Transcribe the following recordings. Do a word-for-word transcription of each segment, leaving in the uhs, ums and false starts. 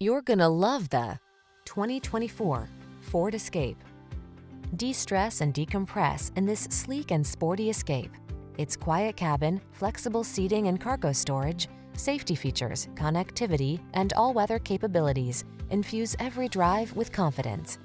You're gonna love the twenty twenty-four Ford Escape. De-stress and decompress in this sleek and sporty Escape. Its quiet cabin, flexible seating and cargo storage, safety features, connectivity, and all-weather capabilities infuse every drive with confidence.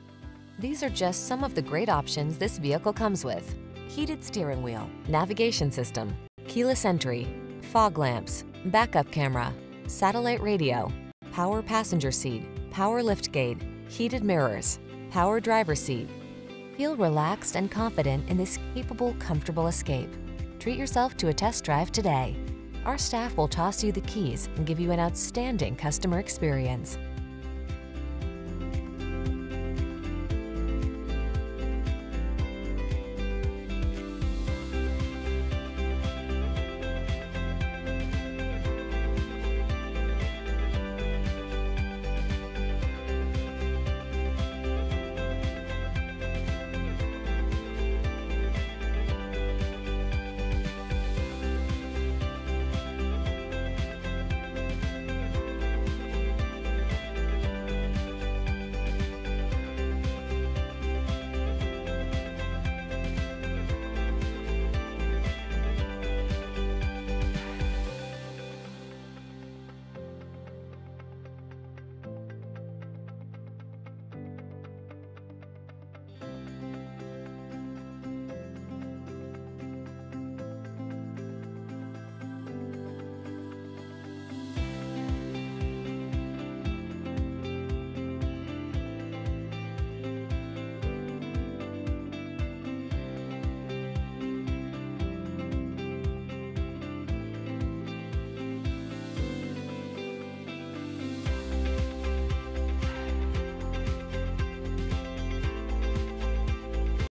These are just some of the great options this vehicle comes with: heated steering wheel, navigation system, keyless entry, fog lamps, backup camera, satellite radio, power passenger seat, power liftgate, heated mirrors, power driver seat. Feel relaxed and confident in this capable, comfortable Escape. Treat yourself to a test drive today. Our staff will toss you the keys and give you an outstanding customer experience.